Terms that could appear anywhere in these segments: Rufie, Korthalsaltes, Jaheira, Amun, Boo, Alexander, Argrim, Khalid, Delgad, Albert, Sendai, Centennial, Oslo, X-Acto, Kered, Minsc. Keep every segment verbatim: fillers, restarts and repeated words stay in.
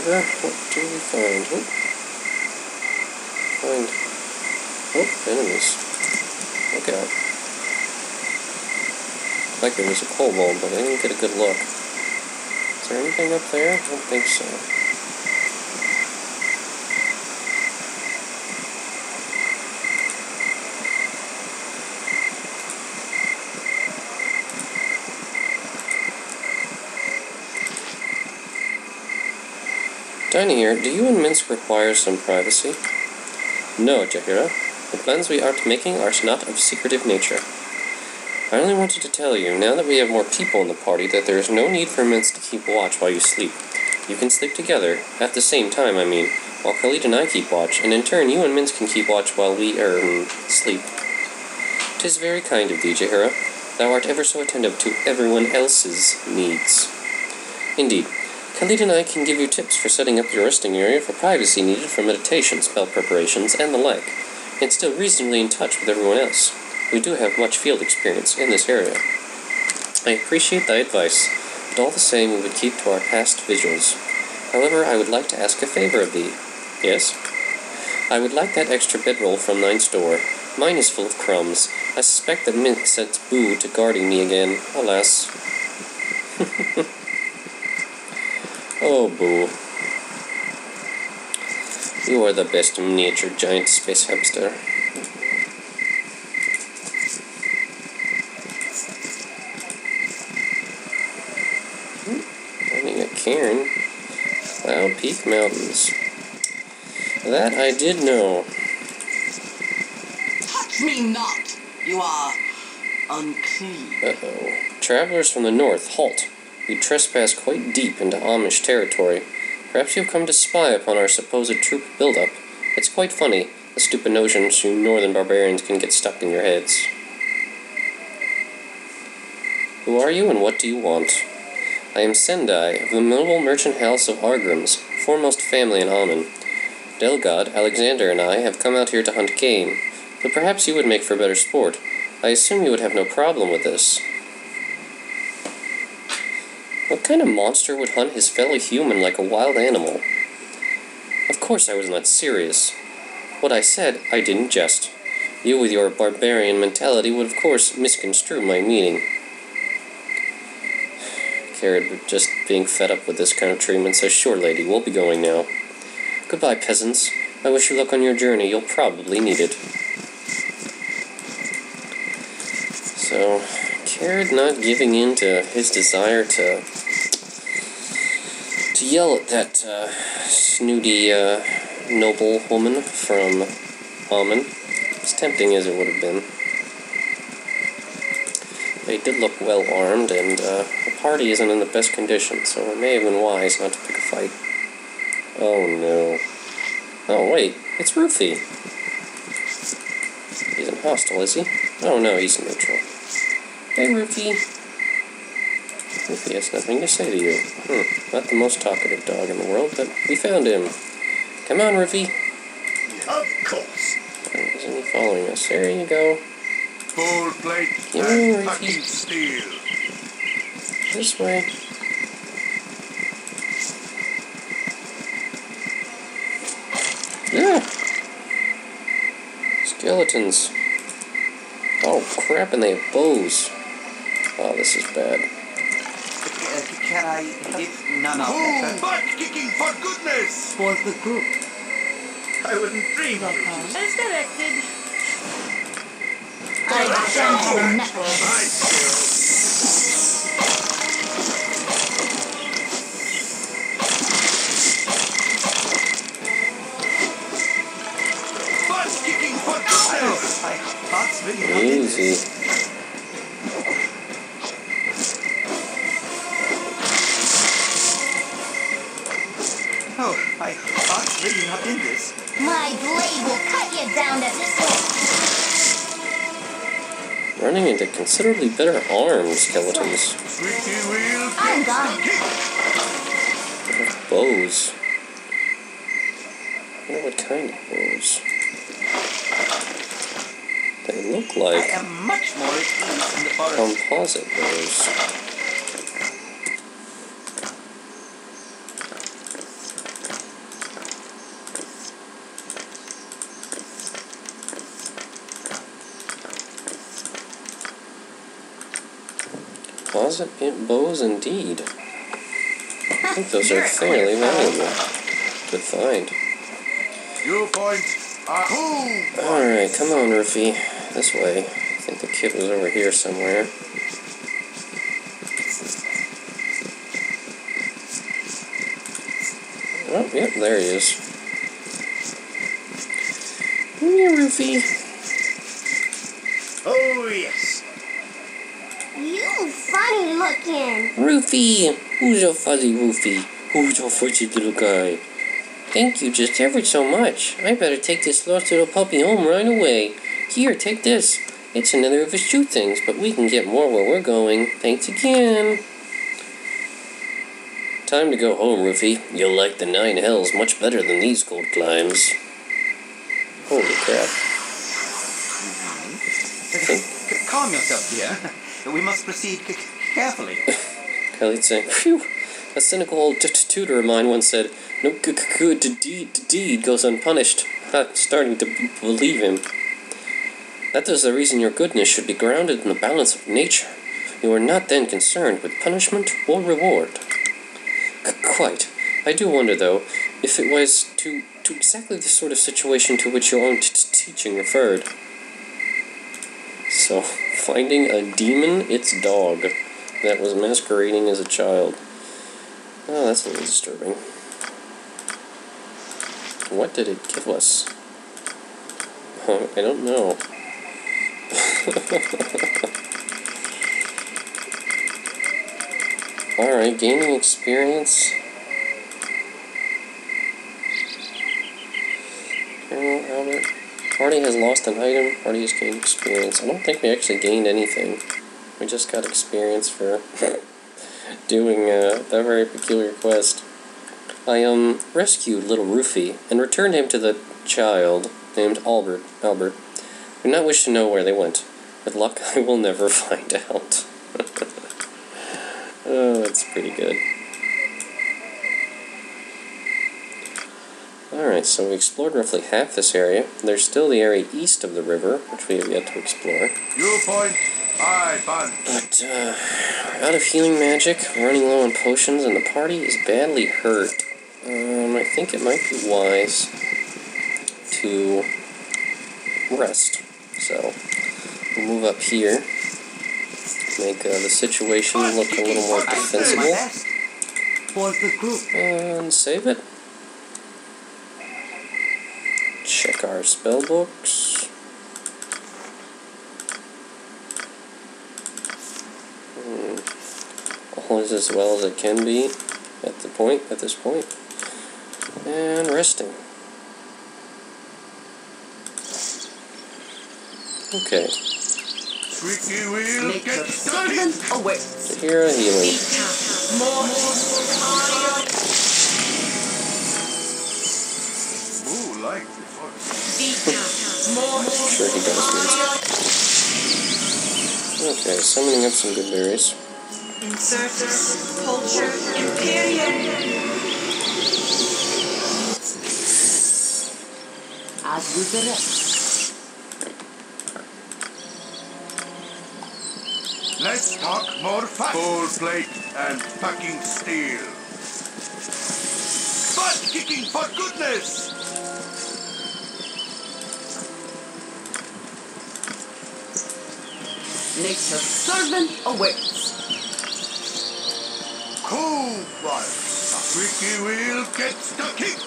Jaheira, what do we find? Oh. Find. Oh, enemies. Look out. Like there was a kobold, but I didn't get a good look. Is there anything up there? I don't think so. Dining here, do you and Minsc require some privacy? No, Jaheira. The plans we are making are not of secretive nature. I only wanted to tell you, now that we have more people in the party, that there is no need for Minsc to keep watch while you sleep. You can sleep together, at the same time, I mean, while Khalid and I keep watch, and in turn you and Minsc can keep watch while we, er, um, sleep. Tis very kind of thee, Jaheira. Thou art ever so attentive to everyone else's needs. Indeed. Khalid and I can give you tips for setting up your resting area for privacy needed for meditation, spell preparations, and the like, and still reasonably in touch with everyone else. We do have much field experience in this area. I appreciate thy advice, but all the same we would keep to our past visuals. However, I would like to ask a favor of thee. Yes? I would like that extra bedroll from thine store. Mine is full of crumbs. I suspect that Minsc sets Boo to guarding me again. Alas. Oh, Boo. You are the best miniature giant space hamster. I need a cairn. Cloud Peak Mountains. That I did know. Touch me not! You are unclean. Uh-oh. Travelers from the north, halt. You trespass quite deep into Amish territory. Perhaps you have come to spy upon our supposed troop buildup. It's quite funny, the stupid notions you northern barbarians can get stuck in your heads. Who are you and what do you want? I am Sendai, of the noble merchant house of Argrim's, foremost family in Amn. Delgad, Alexander, and I have come out here to hunt game, but perhaps you would make for better sport. I assume you would have no problem with this. What kind of monster would hunt his fellow human like a wild animal? Of course I was not serious. What I said, I didn't jest. You with your barbarian mentality would of course misconstrue my meaning. Kered, just being fed up with this kind of treatment, says, "Sure, lady, we'll be going now. Goodbye, peasants. I wish you luck on your journey. You'll probably need it." So, Kered not giving in to his desire to to yell at that uh, snooty uh, noble woman from Amn, as tempting as it would have been. They did look well armed, and uh, the party isn't in the best condition, so it may have been wise not to pick a fight. Oh no! Oh wait, it's Rufie. He isn't hostile, is he? Oh no, he's neutral. Hey, Rufie. Rufie has nothing to say to you. Hmm. Not the most talkative dog in the world, but we found him. Come on, Rufie. Of course. Why isn't he following us? There you go. Full plate and fucking steel. This way. Yeah. Skeletons. Oh, crap, and they have bows. Oh, this is bad. Uh, can I hit none of them? Butt kicking for goodness! For the group. I wouldn't dream of it. As directed. I send you knuckles. Butt kicking for goodness! I thought really easy. Oh, I thought really not in this. My blade will cut you down to this. Running into considerably better armed skeletons. I'm gone. Bows. I wonder what kind of bows they look like. I am much more in the forest. Composite bows. Composite pit bows, indeed. I think those are fairly valuable to find. You point. Alright, come on, Rufie. This way. I think the kid was over here somewhere. Oh, yep, there he is. Come here, Rufie. Oh, yes. You funny looking. Rufie! Who's your fuzzy Rufie? Who's your fuzzy little guy? Thank you just ever so much. I better take this lost little puppy home right away. Here, take this. It's another of his shoe things, but we can get more where we're going. Thanks again. Time to go home, Rufie. You'll like the nine hells much better than these cold climbs. Holy crap. Mm-hmm. Calm yourself, dear. We must proceed c carefully. Khalid saying, phew. A cynical old t -t tutor of mine once said, no c c good deed deed goes unpunished. I'm starting to b believe him. That is the reason your goodness should be grounded in the balance of nature. You are not then concerned with punishment or reward. C quite. I do wonder, though, if it was to, to exactly the sort of situation to which your own t -t teaching referred. So, finding a demon, its dog, that was masquerading as a child. Oh, that's a little disturbing. What did it give us? Huh, I don't know. Alright, gaining experience. Colonel Albert. Party has lost an item, party has gained experience. I don't think we actually gained anything. We just got experience for doing uh, that very peculiar quest. I um rescued little Rufie and returned him to the child named Albert. Albert. I do not wish to know where they went. With luck, I will never find out. Oh, that's pretty good. Alright, so we explored roughly half this area. There's still the area east of the river, which we have yet to explore. Viewpoint, I punch. But, uh, we're out of healing magic, running low on potions, and the party is badly hurt. Um, I think it might be wise to rest. So, we'll move up here. Make uh, the situation look a little more defensible. And save it. Check our spell books. Hmm. All is as well as it can be at the point, at this point. And resting. Okay. Freaky wheel, get started! Oh, wait. Here are healing. Ooh, like before. Sure he does. Okay, summoning up some good berries. Inserter, culture, imperium. As with the rest. Let's talk more fun. Full plate and packing steel. Butt kicking for goodness! Nature's servant awaits. Cool one. Freaky wheel gets the kick.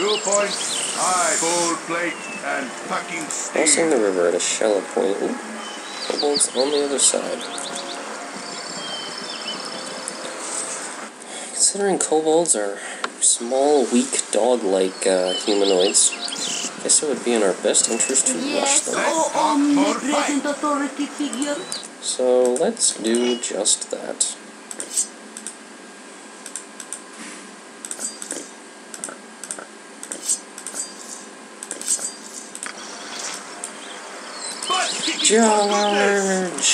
Two points, high gold plate, and packing steel. Crossing the river at a shallow point. Ooh, kobolds on the other side. Considering kobolds are small, weak, dog-like uh, humanoids, I guess it would be in our best interest to rush them. Yes, so let's do just that. George!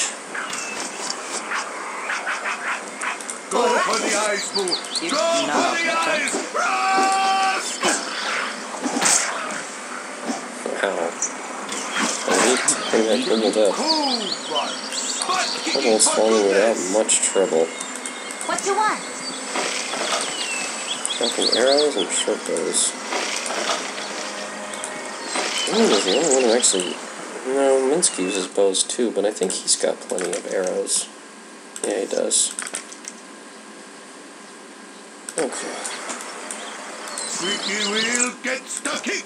Go for the eyes, Boo! Go for the eyes! Rush! I think I dribbled up. Almost falling without much trouble. What do you want? Fucking arrows and triples. I mean, the only one who actually... No, Minsc uses bows too, but I think he's got plenty of arrows. Yeah, he does. Okay. Squeaky wheel gets the kick!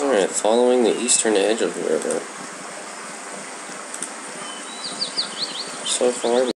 Alright, following the eastern edge of the river. So far,